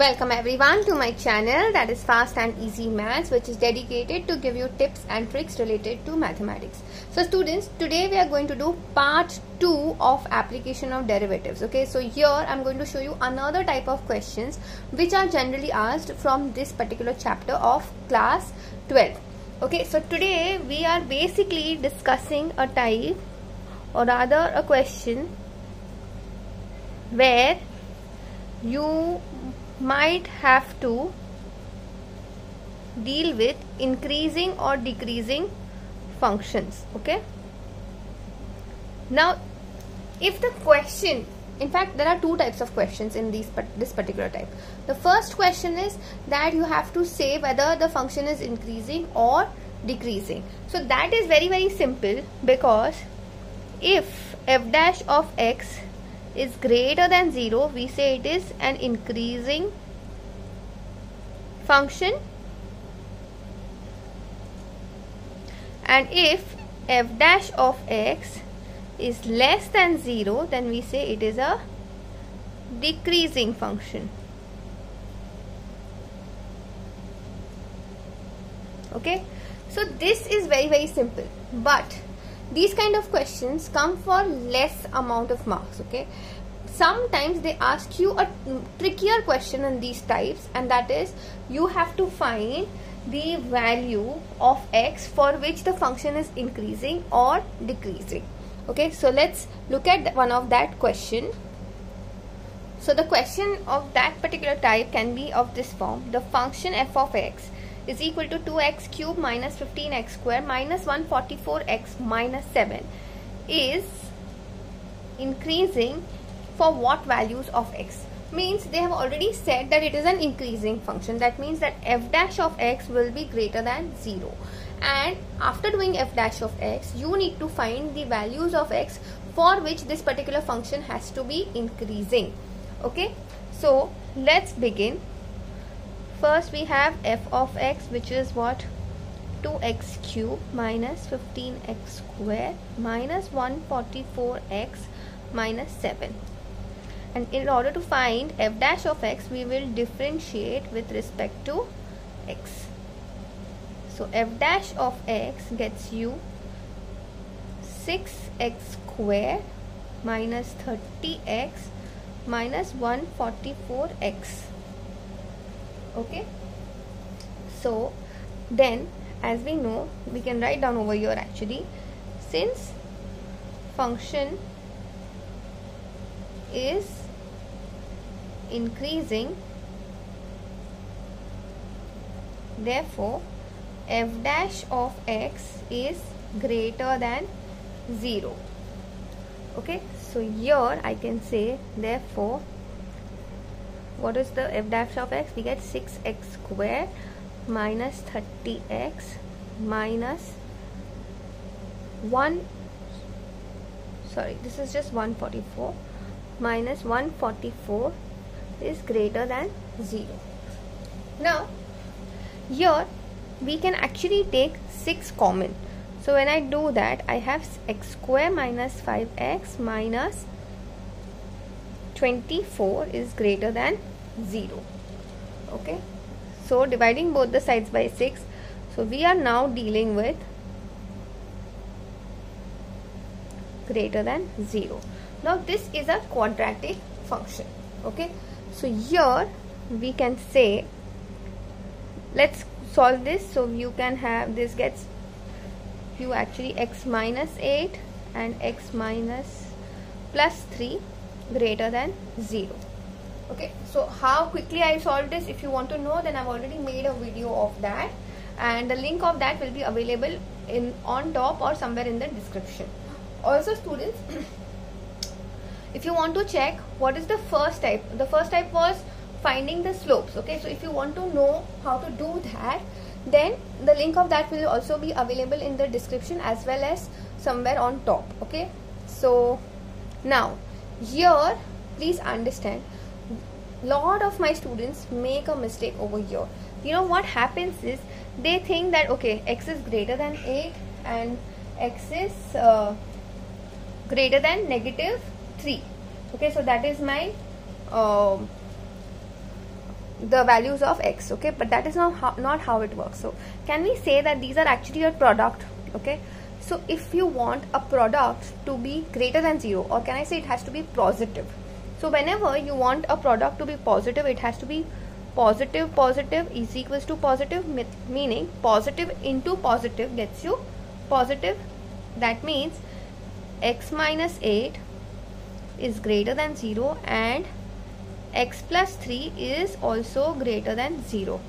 Welcome everyone to my channel that is Fast and Easy Maths, which is dedicated to give you tips and tricks related to mathematics. So students, today we are going to do part 2 of application of derivatives. Okay, so here I'm going to show you another type of questions which are generally asked from this particular chapter of class 12. Okay, so today we are basically discussing a type or rather a question where you might have to deal with increasing or decreasing functions. Okay, now if the question, in fact there are two types of questions in this particular type. The first question is that you have to say whether the function is increasing or decreasing. So that is very, very simple, because if f dash of x is greater than 0, we say it is an increasing function, and if f dash of x is less than 0, then we say it is a decreasing function. Okay, so this is very, very simple, but these kind of questions come for less amount of marks. Okay, sometimes they ask you a trickier question in these types, and that is you have to find the value of x for which the function is increasing or decreasing. Okay, so let's look at one of that question. So the question of that particular type can be of this form: the function f of x is equal to 2x cube minus 15x square minus 144x minus 7 is increasing for what values of x. Means they have already said that it is an increasing function. That means that f dash of x will be greater than 0, and after doing f dash of x you need to find the values of x for which this particular function has to be increasing. Okay, so let's begin. First we have f of x, which is what? 2x cube minus 15x square minus 144x minus 7. And in order to find f dash of x, we will differentiate with respect to x. So f dash of x gets you 6x square minus 30x minus 144x. Okay, so then as we know, we can write down over here actually, since function is increasing, therefore f dash of x is greater than 0. Okay, so here I can say, therefore, what is the f dash of x? We get 6x square minus 30x minus 144 minus 144 is greater than 0. Now here we can actually take 6 common. So when I do that, I have x square minus 5x minus 24 is greater than 0. Okay, so dividing both the sides by 6, so we are now dealing with greater than 0. Now this is a quadratic function. Okay, so here we can say, let's solve this. So you can have this gets you actually x minus 8 and x minus plus 3 greater than 0. Okay, so how quickly I solved this, if you want to know, then I've already made a video of that, and the link of that will be available in on top or somewhere in the description. Also students, if you want to check what is the first type, the first type was finding the slopes. Okay, so if you want to know how to do that, then the link of that will also be available in the description as well as somewhere on top. Okay, so now here please understand, lot of my students make a mistake over here. You know what happens is, they think that okay, x is greater than 8 and x is greater than negative 3. Okay, so that is my the values of x, okay, but that is not how it works. So can we say that these are actually your product, okay? So if you want a product to be greater than 0, or can I say it has to be positive. So whenever you want a product to be positive, it has to be positive, positive is equals to positive, meaning positive into positive gets you positive. That means x minus 8 is greater than 0 and x plus 3 is also greater than 0,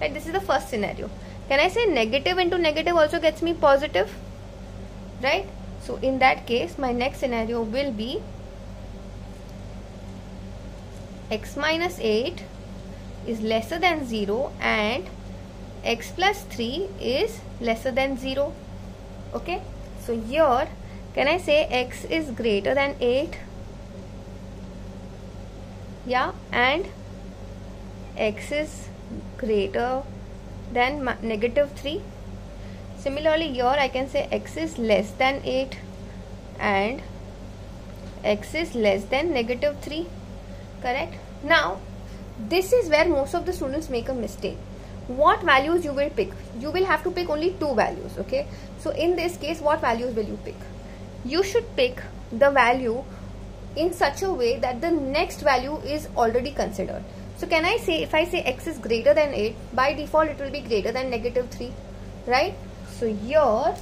right? This is the first scenario. Can I say negative into negative also gets me positive, right? So in that case, my next scenario will be x minus 8 is lesser than 0 and x plus 3 is lesser than 0, okay? So here, can I say x is greater than 8? Yeah, and x is greater than negative 3. Similarly, here I can say x is less than 8 and x is less than negative 3, correct? Now, this is where most of the students make a mistake. What values you will pick? You will have to pick only two values, okay? So in this case, what values will you pick? You should pick the value in such a way that the next value is already considered. So can I say, if I say x is greater than 8, by default it will be greater than negative 3, right? So here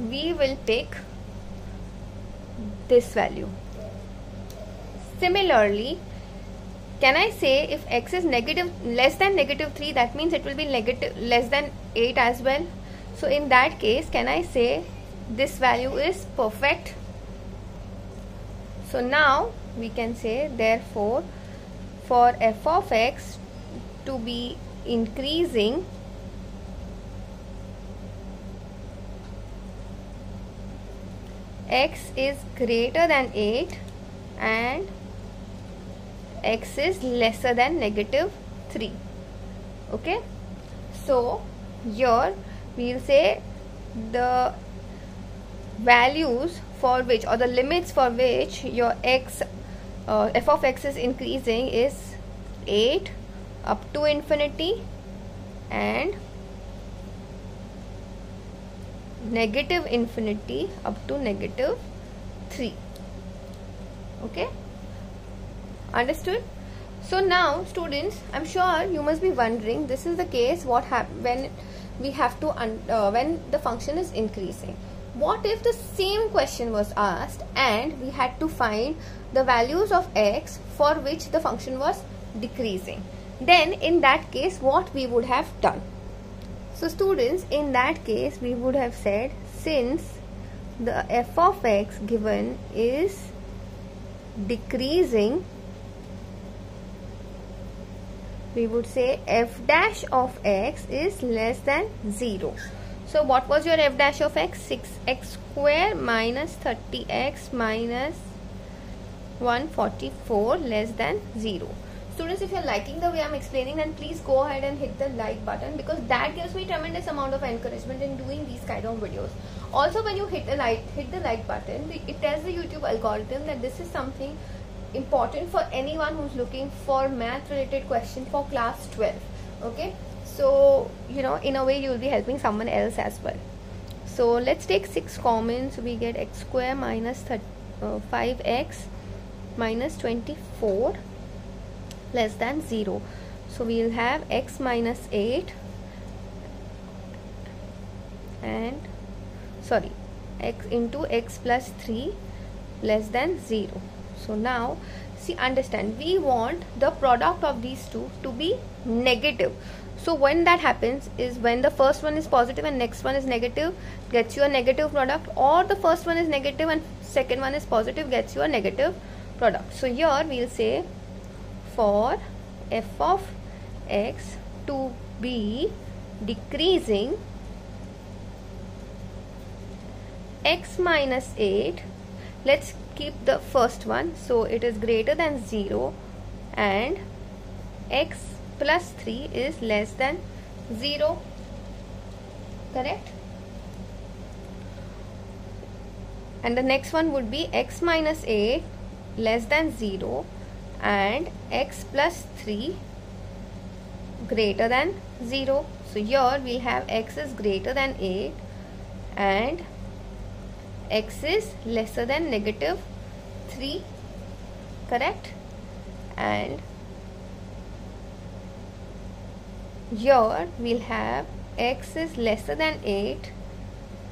we will pick this value. Similarly, can I say if x is less than negative 3, that means it will be less than 8 as well. So in that case, can I say this value is perfect? So now we can say, therefore, for f of x to be increasing x is greater than 8 and x is lesser than negative 3, okay? So here we will say the values for which, or the limits for which your x f of x is increasing is 8 up to infinity and negative infinity up to negative 3, okay? Understood? So now students, I'm sure you must be wondering, this is the case what happens when we have to when the function is increasing. What if the same question was asked and we had to find the values of x for which the function was decreasing? Then in that case, what we would have done? So students, in that case, we would have said, since the f of x given is decreasing, we would say f dash of x is less than 0. So what was your f dash of x? 6x square minus 30x minus 144 less than 0. Students, if you are liking the way I am explaining, then please go ahead and hit the like button, because that gives me tremendous amount of encouragement in doing these kind of videos. Also, when you hit the like button, it tells the YouTube algorithm that this is something important for anyone who's looking for math related question for class 12, okay? So, you know, in a way you will be helping someone else as well. So let's take 6 common. So we get x square minus 5x minus 24 less than 0. So we will have x minus 8 and sorry, x into x plus 3 less than 0. So now see, understand, we want the product of these two to be negative. So when that happens is when the first one is positive and next one is negative, gets you a negative product, or the first one is negative and second one is positive, gets you a negative product. So here we will say, for f of x to be decreasing, x minus 8, let's keep the first one, so it is greater than 0 and x plus 3 is less than 0, correct? And the next one would be x minus 8 less than 0 and x plus 3 greater than 0. So here we have x is greater than 8 and x is lesser than negative 3, correct? And here we'll have x is lesser than 8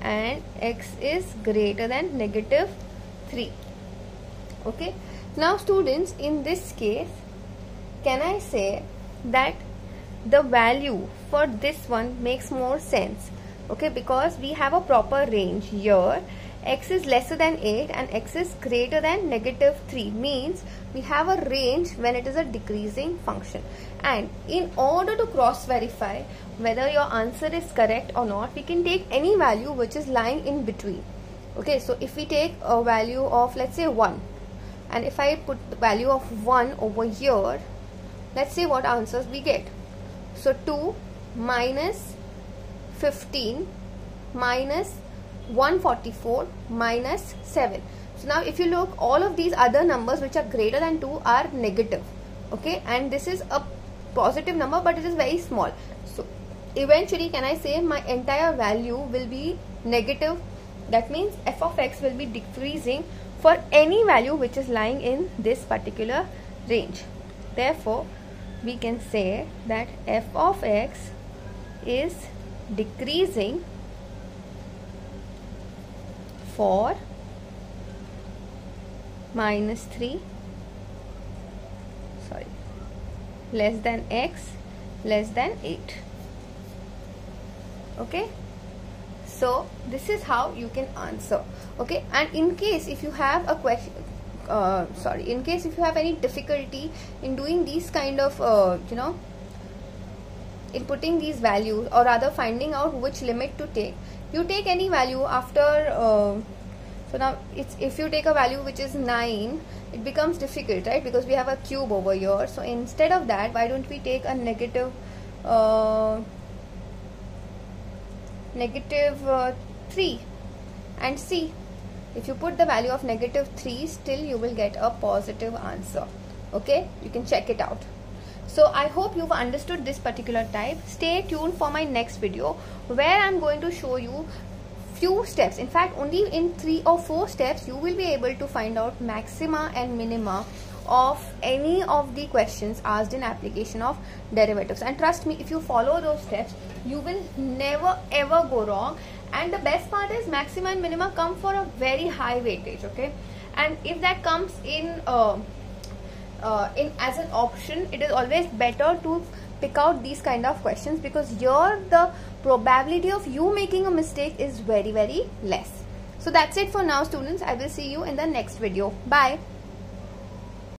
and x is greater than negative 3. Okay, now students, in this case can I say that the value for this one makes more sense? Okay, because we have a proper range here. X is lesser than 8 and x is greater than negative 3 means we have a range when it is a decreasing function. And in order to cross verify whether your answer is correct or not, we can take any value which is lying in between. Okay, so if we take a value of, let's say, 1, and if I put the value of 1 over here, let's see what answers we get. So 2 minus 15 minus 144 minus 7. So now if you look, all of these other numbers which are greater than 2 are negative. Okay, and this is a positive number but it is very small. So eventually can I say my entire value will be negative? That means f of x will be decreasing for any value which is lying in this particular range. Therefore we can say that f of x is decreasing for less than x, less than 8. Okay, so this is how you can answer. Okay, and in case if you have a question, in case if you have any difficulty in doing these kind of inputting these values, or rather finding out which limit to take, you take any value after so now it's, if you take a value which is 9, it becomes difficult, right? Because we have a cube over here. So instead of that, why don't we take a negative 3 and see. If you put the value of negative 3, still you will get a positive answer. Okay, you can check it out. So I hope you've understood this particular type. Stay tuned for my next video where I'm going to show you few steps. In fact, only in 3 or 4 steps you will be able to find out maxima and minima of any of the questions asked in application of derivatives. And trust me, if you follow those steps, you will never ever go wrong. And the best part is maxima and minima come for a very high weightage, okay? And if that comes in as an option, it is always better to pick out these kind of questions, because here the probability of you making a mistake is very, very less. So that's it for now, students. I will see you in the next video. Bye.